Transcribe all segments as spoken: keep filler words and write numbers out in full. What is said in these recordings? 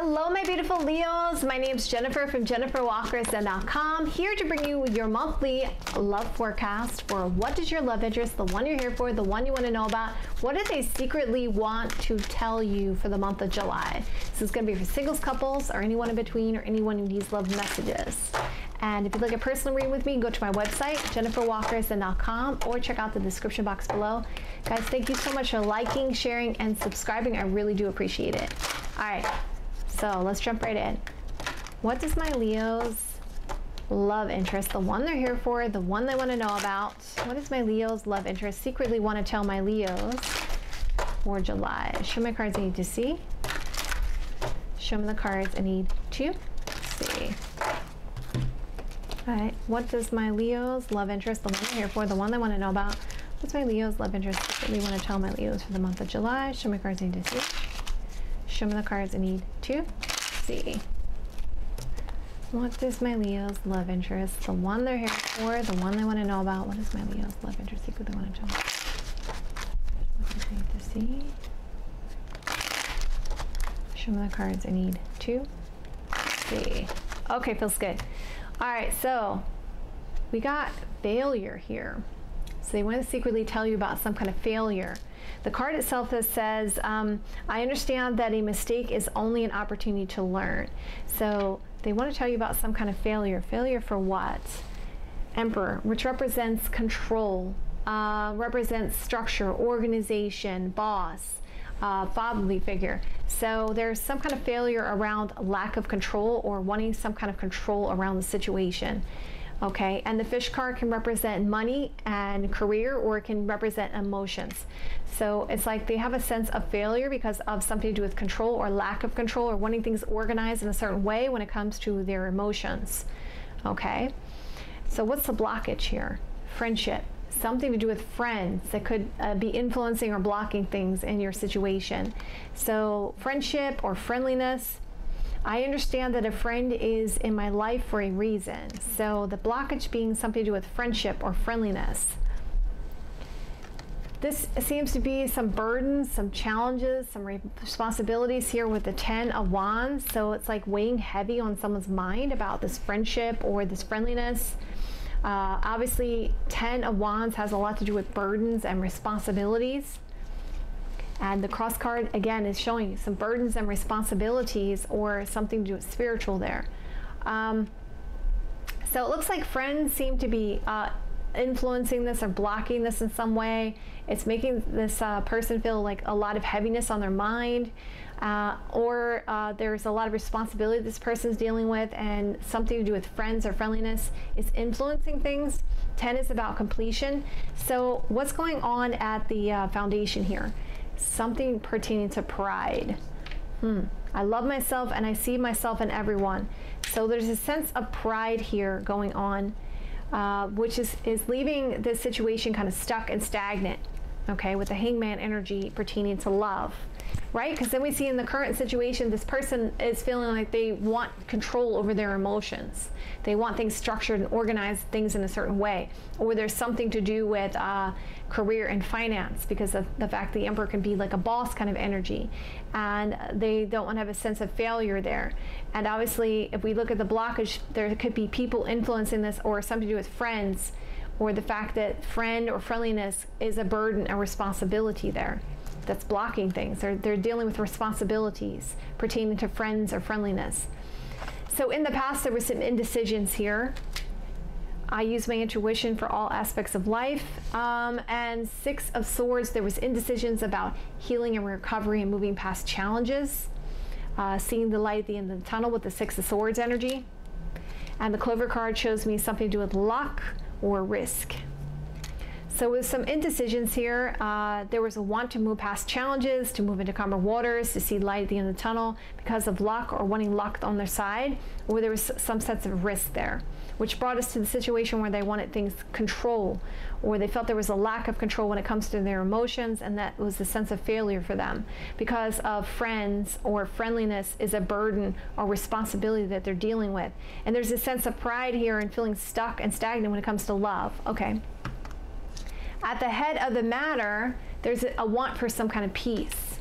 Hello, my beautiful Leos. My name's Jennifer from Jennifer Walker Zen dot com, here to bring you your monthly love forecast for what does your love interest, the one you're here for, the one you want to know about, what do they secretly want to tell you for the month of July? This is going to be for singles, couples, or anyone in between, or anyone who needs love messages. And if you'd like a personal reading with me, go to my website, Jennifer Walker Zen dot com, or check out the description box below. Guys, thank you so much for liking, sharing, and subscribing. I really do appreciate it. All right, so let's jump right in. What does my Leo's love interest, the one they're here for, the one they want to know about, what does my Leo's love interest secretly want to tell my Leos for July? Show me the cards I need to see. Show me the cards I need to see. All right, what does my Leo's love interest, the one they're here for, the one they want to know about, what's my Leo's love interest secretly want to tell my Leos for the month of July? Show me the cards I need to see. Show me the cards I need to see. What does my Leo's love interest, the one they're here for, the one they want to know about, what is my Leo's love interest secretly want to tell me? What do I need to see? Show me the cards I need to see. Okay, feels good. All right, so we got failure here. So they want to secretly tell you about some kind of failure. The card itself says, um, I understand that a mistake is only an opportunity to learn. So they want to tell you about some kind of failure. Failure for what? Emperor, which represents control, uh, represents structure, organization, boss, uh, fatherly figure. So there's some kind of failure around lack of control or wanting some kind of control around the situation. Okay, and the fish card can represent money and career, or it can represent emotions. So it's like they have a sense of failure because of something to do with control or lack of control, or wanting things organized in a certain way when it comes to their emotions. Okay, so what's the blockage here? Friendship. Something to do with friends that could uh, be influencing or blocking things in your situation. So friendship or friendliness. I understand that a friend is in my life for a reason. So the blockage being something to do with friendship or friendliness. This seems to be some burdens, some challenges, some responsibilities here with the ten of Wands. So it's like weighing heavy on someone's mind about this friendship or this friendliness. Uh, obviously, ten of Wands has a lot to do with burdens and responsibilities. And the cross card, again, is showing you some burdens and responsibilities or something to do with spiritual there. Um, so it looks like friends seem to be uh, influencing this or blocking this in some way. It's making this uh, person feel like a lot of heaviness on their mind. Uh, or uh, there's a lot of responsibility this person's dealing with, and something to do with friends or friendliness is influencing things. ten is about completion. So what's going on at the uh, foundation here? Something pertaining to pride. Hmm. I love myself and I see myself in everyone. So there's a sense of pride here going on, uh, which is, is leaving this situation kind of stuck and stagnant, okay, with the hangman energy pertaining to love. Right? Because then we see in the current situation, this person is feeling like they want control over their emotions. They want things structured and organized, things in a certain way. Or there's something to do with uh, career and finance, because of the fact the Emperor can be like a boss kind of energy. And they don't want to have a sense of failure there. And obviously, if we look at the blockage, there could be people influencing this, or something to do with friends, or the fact that friend or friendliness is a burden and responsibility there. That's blocking things. They're, they're dealing with responsibilities pertaining to friends or friendliness. So in the past, there were some indecisions here. I use my intuition for all aspects of life. Um, and six of swords, there was indecisions about healing and recovery and moving past challenges. Uh, seeing the light at the end of the tunnel with the six of swords energy. And the clover card shows me something to do with luck or risk. So with some indecisions here, uh, there was a want to move past challenges, to move into calmer waters, to see light at the end of the tunnel because of luck, or wanting luck on their side, or there was some sense of risk there, which brought us to the situation where they wanted things control, or they felt there was a lack of control when it comes to their emotions, and that was the sense of failure for them because of friends or friendliness is a burden or responsibility that they're dealing with. And there's a sense of pride here and feeling stuck and stagnant when it comes to love. Okay. At the head of the matter, there's a want for some kind of peace.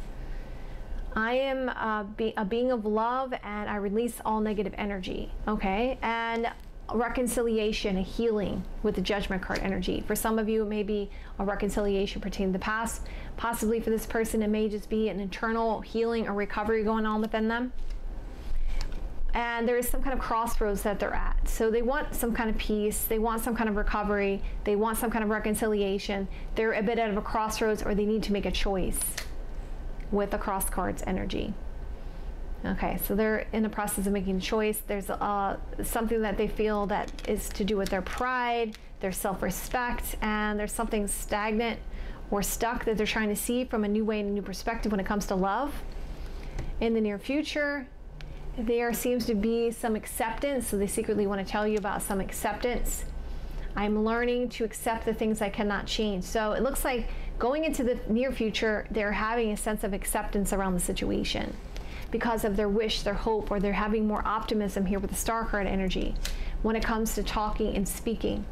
I am uh, be a being of love, and I release all negative energy, okay? And reconciliation, a healing with the judgment card energy. For some of you, it may be a reconciliation pertaining to the past. Possibly for this person, it may just be an internal healing or recovery going on within them. And there is some kind of crossroads that they're at. So they want some kind of peace. They want some kind of recovery. They want some kind of reconciliation. They're a bit out of a crossroads, or they need to make a choice with the cross cards energy. Okay, so they're in the process of making a choice. There's uh, something that they feel that is to do with their pride, their self-respect, and there's something stagnant or stuck that they're trying to see from a new way and a new perspective when it comes to love. In the near future, there seems to be some acceptance, so they secretly want to tell you about some acceptance. I'm learning to accept the things I cannot change. So it looks like going into the near future, they're having a sense of acceptance around the situation, because of their wish, their hope, or they're having more optimism here with the star card energy when it comes to talking and speaking.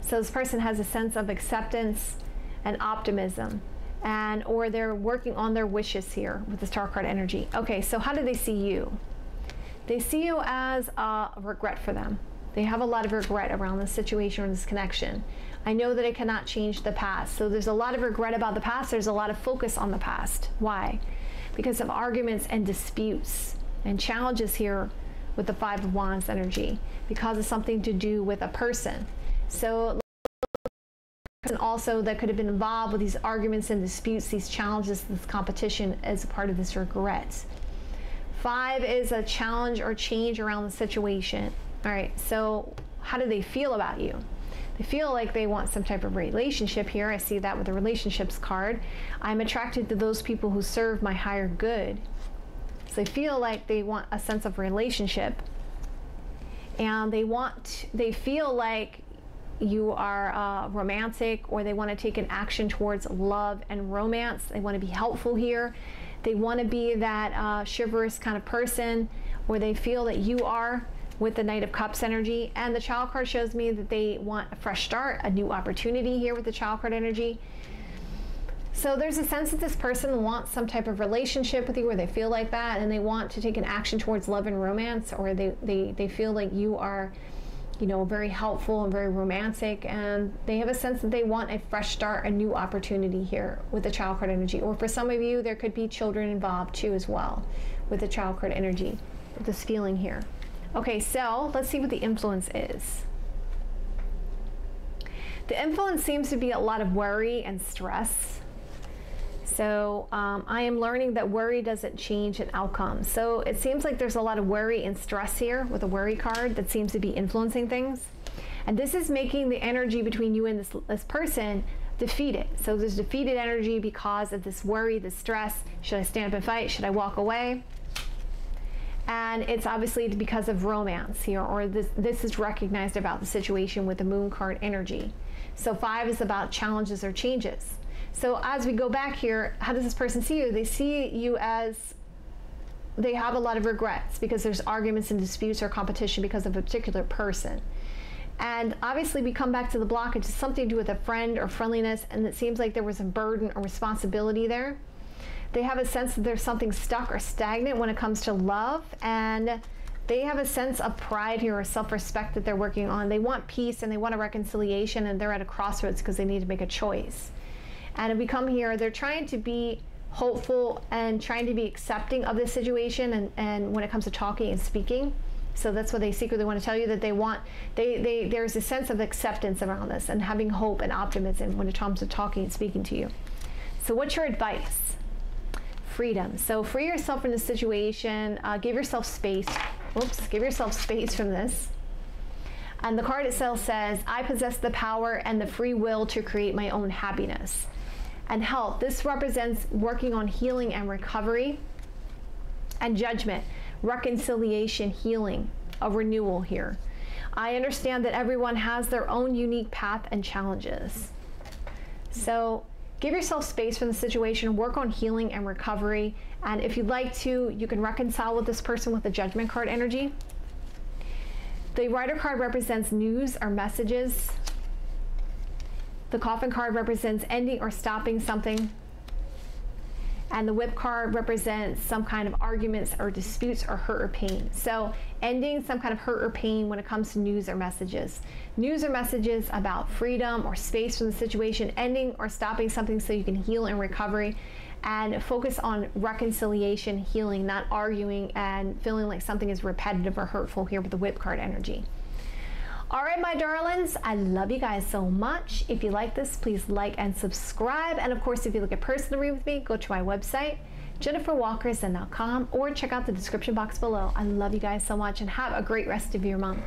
So this person has a sense of acceptance and optimism, and or they're working on their wishes here with the star card energy. Okay, so how do they see you? They see you as a regret for them. They have a lot of regret around this situation or this connection. I know that I cannot change the past. So there's a lot of regret about the past. There's a lot of focus on the past. Why? Because of arguments and disputes and challenges here with the Five of Wands energy, because of something to do with a person. So, and also that could have been involved with these arguments and disputes, these challenges, this competition as a part of this regret. Five is a challenge or change around the situation. All right, so how do they feel about you? They feel like they want some type of relationship here. I see that with the relationships card. I'm attracted to those people who serve my higher good. So they feel like they want a sense of relationship, and they want, they feel like you are uh, romantic, or they want to take an action towards love and romance. They want to be helpful here. They want to be that uh, chivalrous kind of person, or they feel that you are, with the Knight of Cups energy. And the Child card shows me that they want a fresh start, a new opportunity here with the Child card energy. So there's a sense that this person wants some type of relationship with you, where they feel like that, and they want to take an action towards love and romance, or they, they, they feel like you are, you know, very helpful and very romantic, and they have a sense that they want a fresh start, a new opportunity here with the Child card energy. Or for some of you, there could be children involved too as well with the Child card energy, with this feeling here. Okay, so let's see what the influence is. The influence seems to be a lot of worry and stress. So um, I am learning that worry doesn't change an outcome. So it seems like there's a lot of worry and stress here with a worry card that seems to be influencing things. And this is making the energy between you and this, this person defeated. So there's defeated energy because of this worry, this stress. Should I stand up and fight? Should I walk away? And it's obviously because of romance here, or this, this is recognized about the situation with the moon card energy. So five is about challenges or changes. So as we go back here, how does this person see you? They see you as, they have a lot of regrets because there's arguments and disputes or competition because of a particular person. And obviously we come back to the blockage. It's something to do with a friend or friendliness, and it seems like there was a burden or responsibility there. They have a sense that there's something stuck or stagnant when it comes to love, and they have a sense of pride here or self-respect that they're working on. They want peace, and they want a reconciliation, and they're at a crossroads because they need to make a choice. And if we come here, they're trying to be hopeful and trying to be accepting of this situation, and, and when it comes to talking and speaking. So that's what they secretly want to tell you, that they want, they, they, there's a sense of acceptance around this and having hope and optimism when it comes to talking and speaking to you. So what's your advice? Freedom. So free yourself from this situation. Uh, give yourself space. Oops, give yourself space from this. And the card itself says, I possess the power and the free will to create my own happiness and health. This represents working on healing and recovery and judgment, reconciliation, healing, a renewal here. I understand that everyone has their own unique path and challenges. So give yourself space from the situation, work on healing and recovery. And if you'd like to, you can reconcile with this person with the Judgment card energy. The Rider card represents news or messages. The Coffin card represents ending or stopping something. and the whip card represents some kind of arguments or disputes or hurt or pain. So ending some kind of hurt or pain when it comes to news or messages. News or messages about freedom or space from the situation, ending or stopping something so you can heal and recovery, and focus on reconciliation, healing, not arguing and feeling like something is repetitive or hurtful here with the whip card energy. All right, my darlings, I love you guys so much. If you like this, please like and subscribe. And of course, if you look at personal read with me, go to my website, jennifer walker zen dot com, or check out the description box below. I love you guys so much and have a great rest of your month.